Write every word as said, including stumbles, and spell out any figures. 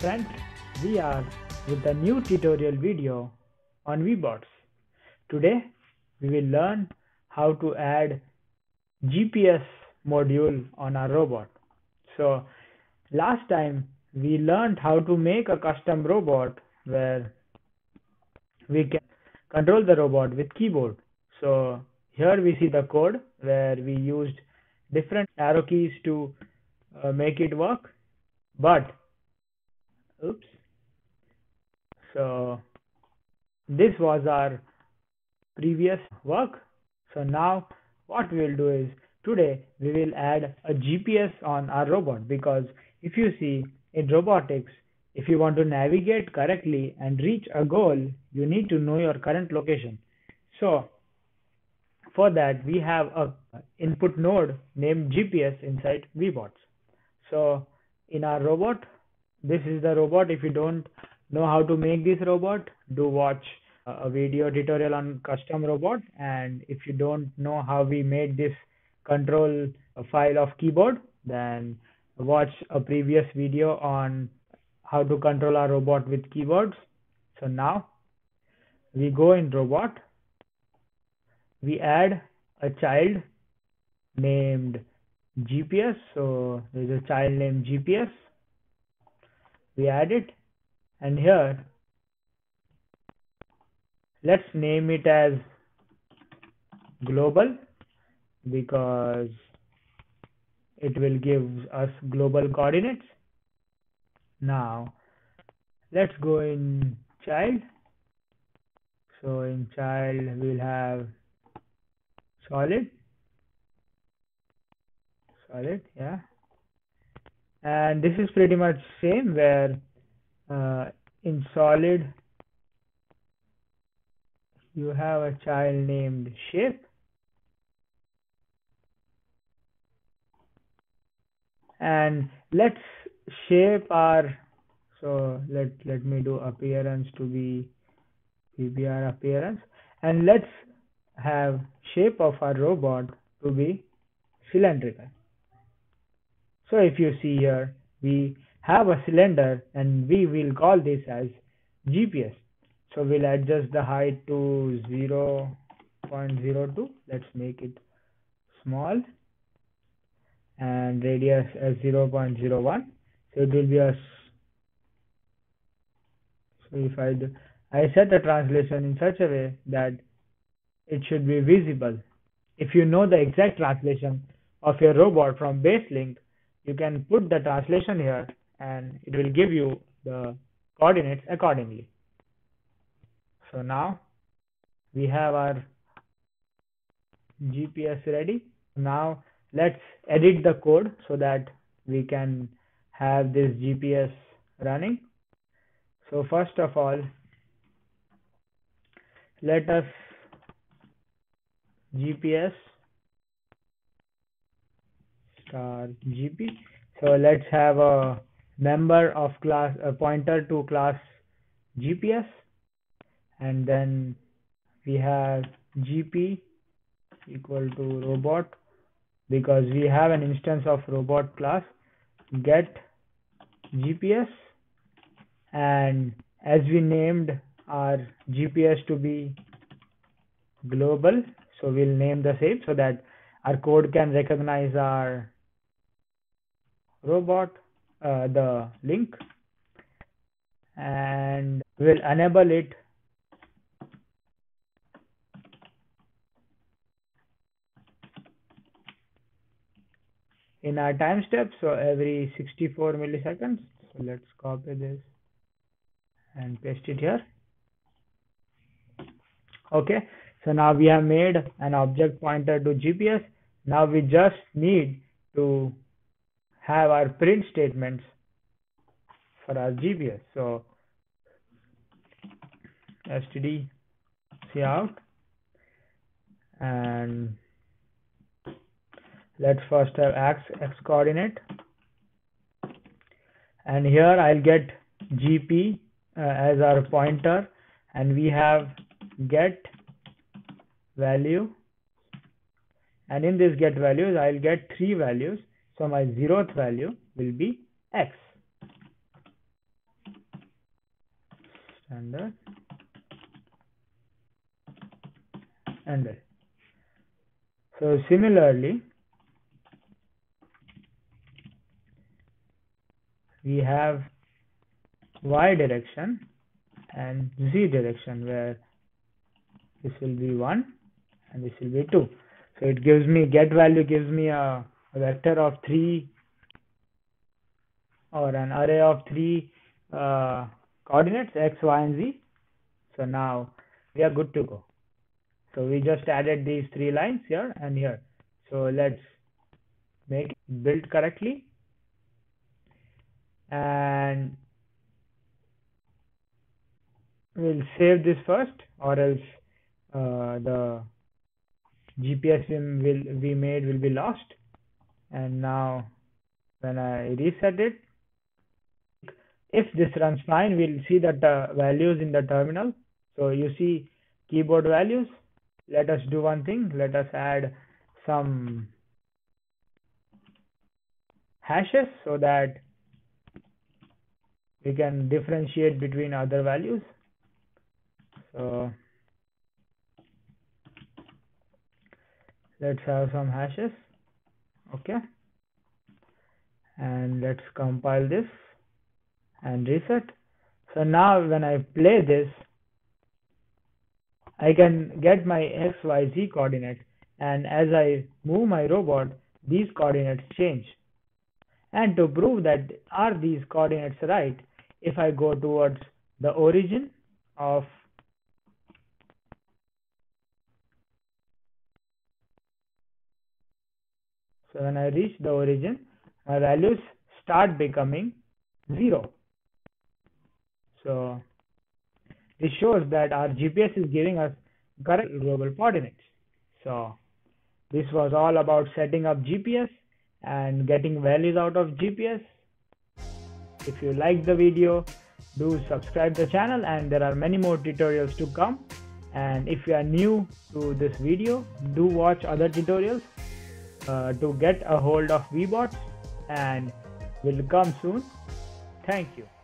friends, we are with a new tutorial video on Webots. Today we will learn how to add G P S module on our robot. So last time we learned how to make a custom robot where we can control the robot with keyboard. So here we see the code where we used different arrow keys to uh, make it work. But oops, so this was our previous work. So now what we will do is today we will add a G P S on our robot, because if you see in robotics, if you want to navigate correctly and reach a goal, you need to know your current location. So for that we have a input node named G P S inside Webots. So in our robot, this is the robot. If you don't know how to make this robot, do watch a video tutorial on custom robot. And if you don't know how we made this control file of keyboard, then watch a previous video on how to control our robot with keyboards. So now we go in robot, we add a child named G P S. So there's a child named G P S, we add it, and here let's name it as global, because it will give us global coordinates. Now let's go in child. So in child we'll have solid solid yeah, and this is pretty much same where uh, in solid you have a child named shape, and let's shape our, so let let me do appearance to be P B R appearance, and let's have shape of our robot to be cylindrical. So if you see here, we have a cylinder and we will call this as G P S. So we'll adjust the height to zero point zero two. Let's make it small, and radius as zero point zero one. So it will be a, so if I do, I set the translation in such a way that it should be visible. If you know the exact translation of your robot from base link, you can put the translation here and it will give you the coordinates accordingly. So now we have our G P S ready. Now let's edit the code so that we can have this G P S running. So first of all, let us G P S star G P. So let's have a member of class, a pointer to class G P S, and then we have G P equal to robot, because we have an instance of robot class, get G P S, and as we named our G P S to be global, so we'll name the same so that our code can recognize our robot, uh, the link, and we'll enable it in our time step, so every sixty-four milliseconds. So let's copy this and paste it here. Okay, so now we have made an object pointer to G P S. Now we just need to have our print statements for our G P S. So std cout, and let's first have x, x coordinate, and here I'll get G P uh, as our pointer, and we have get value, and in this get values I'll get three values, so my zeroth value will be x. standard handle. So similarly, we have y direction and z direction, where this will be one and this will be two. So it gives me, get value gives me a, a vector of three or an array of three uh, coordinates x, y and z. So now we are good to go. So we just added these three lines here and here. So let's make it build correctly. And we'll save this first, or else uh, the G P S we, will, we made will be lost. And now when I reset it, if this runs fine, we'll see that the values in the terminal. So you see keyboard values. Let us do one thing. Let us add some hashes so that we can differentiate between other values. So let's have some hashes. Okay. And let's compile this and reset. So now when I play this, I can get my x, y, z coordinate. And as I move my robot, these coordinates change. And to prove that, are these coordinates right, if I go towards the origin of so when I reach the origin, my values start becoming zero. So this shows that our G P S is giving us correct global coordinates. So this was all about setting up G P S and getting values out of G P S. If you like the video, do subscribe the channel, and there are many more tutorials to come. And if you are new to this video, do watch other tutorials uh, to get a hold of Webots, and will come soon. Thank you.